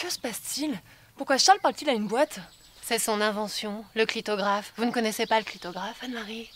Que se passe-t-il? Pourquoi Charles parle-t-il à une boîte? C'est son invention, le clitographe. Vous ne connaissez pas le clitographe, Anne-Marie?